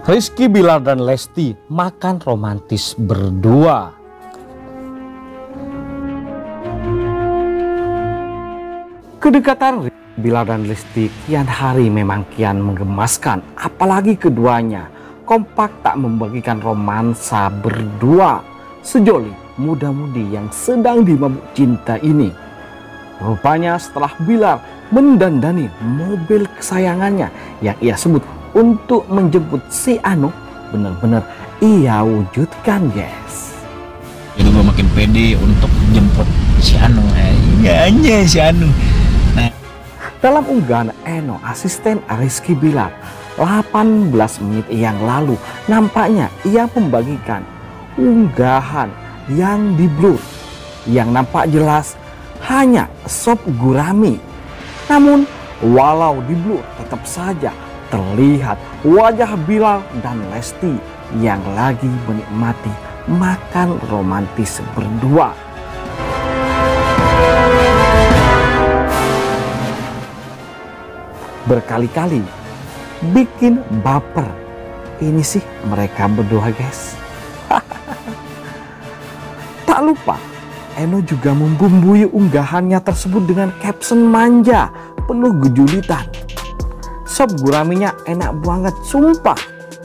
Rizky Billar dan Lesti makan romantis berdua. Kedekatan Rizky Billar dan Lesti kian hari memang kian menggemaskan, apalagi keduanya kompak tak membagikan romansa berdua. Sejoli muda-mudi yang sedang dimabuk cinta ini. Rupanya setelah Billar mendandani mobil kesayangannya yang ia sebut untuk menjemput si Eno, benar-benar ia wujudkan, guys. Jadi gue makin pede untuk jemput si Eno. Iya si Eno. Nah. Dalam unggahan Eno, asisten Rizky Billar 18 menit yang lalu, nampaknya ia membagikan unggahan yang di blur yang nampak jelas hanya sop gurami. Namun walau di blur, tetap saja terlihat wajah Billar dan Lesti yang lagi menikmati makan romantis berdua. Berkali-kali bikin baper ini sih mereka berdua, guys. Tak lupa Eno juga membumbui unggahannya tersebut dengan caption manja penuh kejulitan. Sop guraminya enak banget, sumpah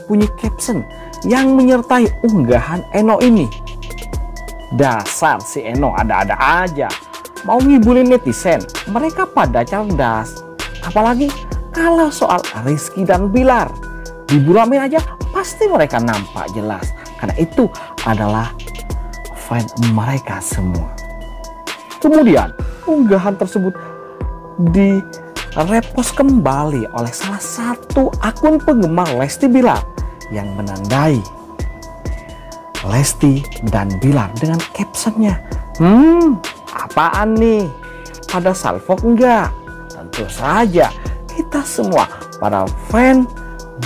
punya caption yang menyertai unggahan Eno ini. Dasar si Eno ada-ada aja, mau ngibulin netizen, mereka pada cerdas. Apalagi kalau soal Rizky dan Billar, diguramin aja pasti mereka nampak jelas, karena itu adalah fan mereka semua. Kemudian unggahan tersebut di repost kembali oleh salah satu akun penggemar Lesti Billar yang menandai Lesti dan Billar dengan captionnya, apaan nih, ada salvo enggak? Tentu saja kita semua para fan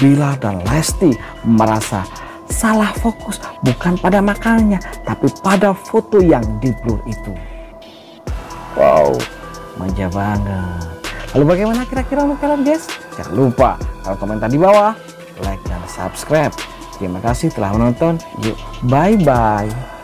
Billar dan Lesti merasa salah fokus, bukan pada makanannya tapi pada foto yang di blur itu. Wow, manja banget. Lalu bagaimana kira-kira menurut kalian, guys? Jangan lupa kalau komentar di bawah, like dan subscribe. Terima kasih telah menonton. Yuk, bye-bye.